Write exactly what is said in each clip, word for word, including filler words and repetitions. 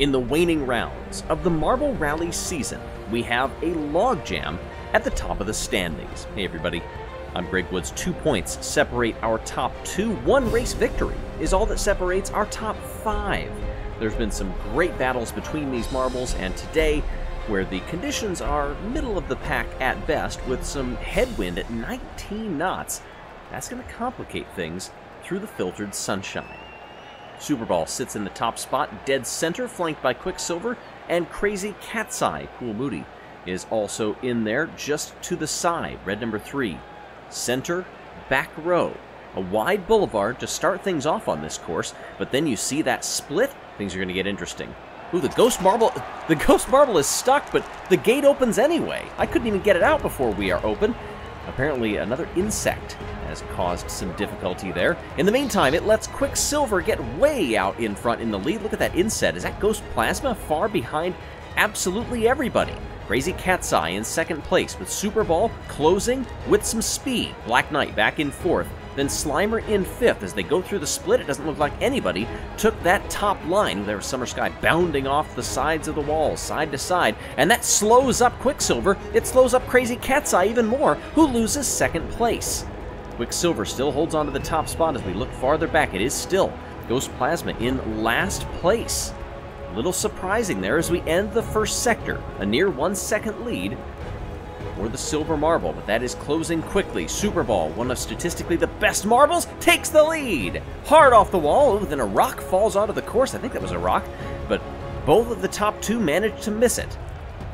In the waning rounds of the Marble Rally season, we have a logjam at the top of the standings. Hey everybody, I'm Greg Woods. Two points separate our top two. One race victory is all that separates our top five. There's been some great battles between these marbles, and today, where the conditions are middle of the pack at best with some headwind at nineteen knots, that's going to complicate things through the filtered sunshine. Superball sits in the top spot, dead center, flanked by Quicksilver, and Crazy Cat's Eye, Cool Buddy, is also in there just to the side, red number three. Center, back row, a wide boulevard to start things off on this course, but then you see that split, things are going to get interesting. Ooh, the Ghost Marble, the Ghost Marble is stuck, but the gate opens anyway. I couldn't even get it out before we are open. Apparently another insect has caused some difficulty there. In the meantime, it lets Quicksilver get way out in front in the lead. Look at that insect. Is that Ghost Plasma far behind absolutely everybody? Crazy Cat's Eye in second place with Superball closing with some speed. Black Knight back in fourth. Then Slimer in fifth. As they go through the split, it doesn't look like anybody took that top line. There was Summer Sky bounding off the sides of the walls, side to side, and that slows up Quicksilver. It slows up Crazy Cat's Eye even more, who loses second place. Quicksilver still holds on to the top spot as we look farther back. It is still Ghost Plasma in last place. A little surprising there as we end the first sector, a near one second lead or the silver marble, but that is closing quickly. Superball, one of statistically the best marbles, takes the lead. Hard off the wall, ooh, then a rock falls onto the course. I think that was a rock, but both of the top two managed to miss it.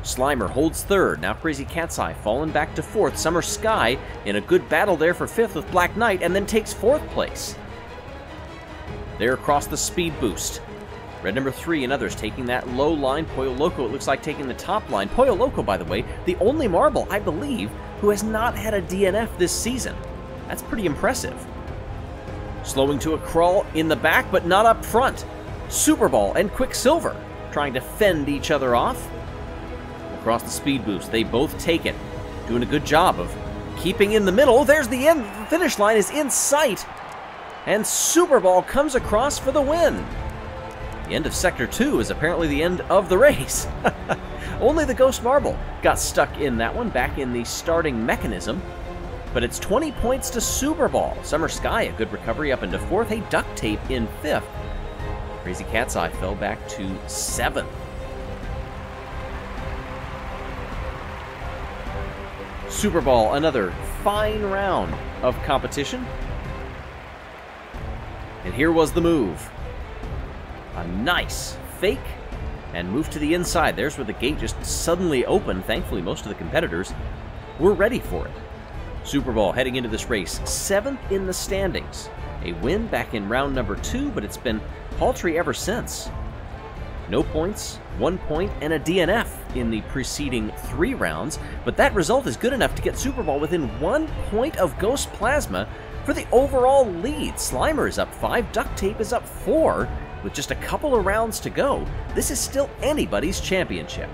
Slimer holds third. Now Crazy Cat's Eye fallen back to fourth. Summer Sky in a good battle there for fifth with Black Knight, and then takes fourth place. There across the speed boost. Red number three and others taking that low line. Poyo Loco, it looks like, taking the top line. Poyo Loco, by the way, the only marble, I believe, who has not had a D N F this season. That's pretty impressive. Slowing to a crawl in the back, but not up front. Superball and Quicksilver trying to fend each other off. Across the speed boost, they both take it. Doing a good job of keeping in the middle. There's the end. The finish line is in sight. And Superball comes across for the win. The end of Sector two is apparently the end of the race. Only the Ghost Marble got stuck in that one, back in the starting mechanism. But it's twenty points to Superball. Summer Sky, a good recovery up into fourth. Hey, Duct Tape in fifth. Crazy Cat's Eye fell back to seventh. Superball, another fine round of competition. And here was the move. A nice fake and move to the inside. There's where the gate just suddenly opened. Thankfully, most of the competitors were ready for it. Superball heading into this race, seventh in the standings. A win back in round number two, but it's been paltry ever since. No points, one point, and a D N F in the preceding three rounds, but that result is good enough to get Superball within one point of Ghost Plasma for the overall lead. Slimer is up five, Duct Tape is up four, with just a couple of rounds to go. This is still anybody's championship.